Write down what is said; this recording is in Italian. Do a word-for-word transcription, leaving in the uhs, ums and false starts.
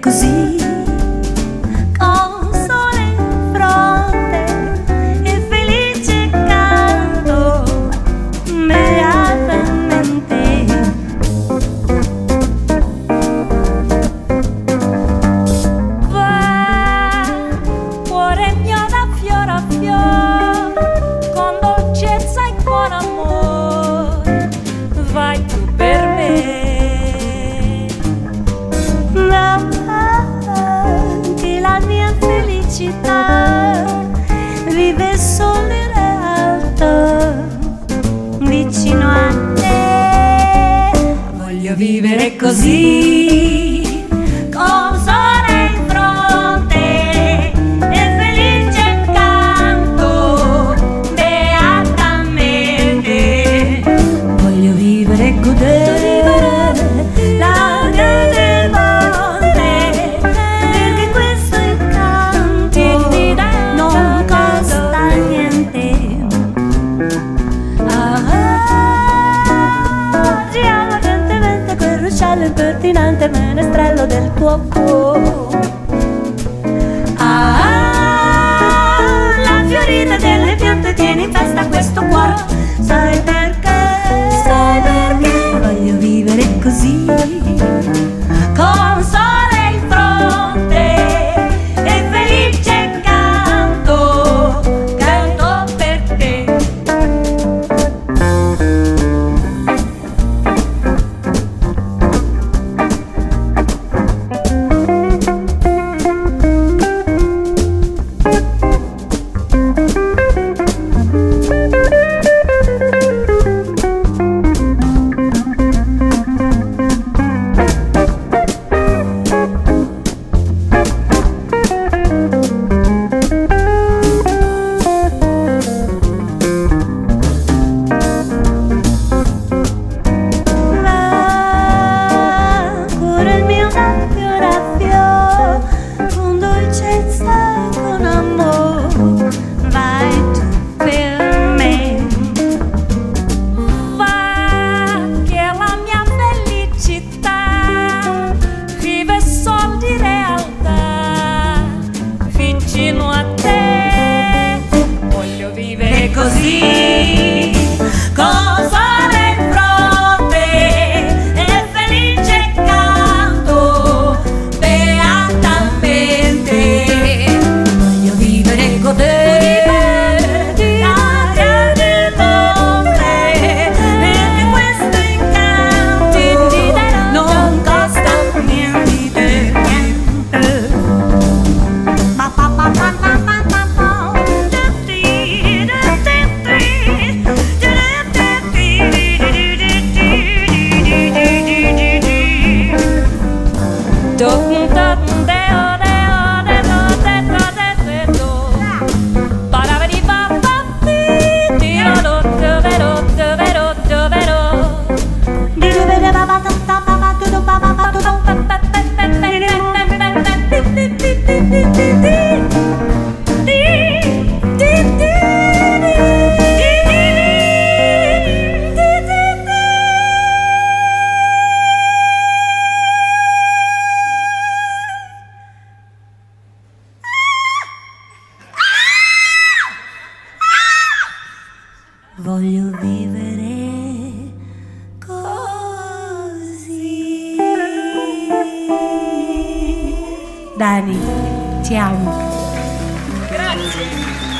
così, con sole in fronte e felice canto immediatamente. Beh, cuore mio da fiore a fiore, con dolcezza e buon amore, vai tu per me. Vive solo in realtà, vicino a te. Voglio vivere così, con sole in fronte e felice canto beatamente. Voglio vivere e godere la grazia del volere, perché questo incanto non costa niente. Ah, ah, gira ardentemente quel ruscello impertinente, menestrello del tuo cuore. Ah, ah, la fiorita delle piante tiene in festa questo cuore. Sai perché? Sai perché? Voglio vivere così, con sole in fronte e felice canto, canto per te. Così, con sole in fronte e felice canto beatamente. Voglio vivere e godere la grazia del volere, perché questo incanto non costa niente. Pa pa pa pa pa pa. Voglio vivere così. Dani, ti amo. Grazie.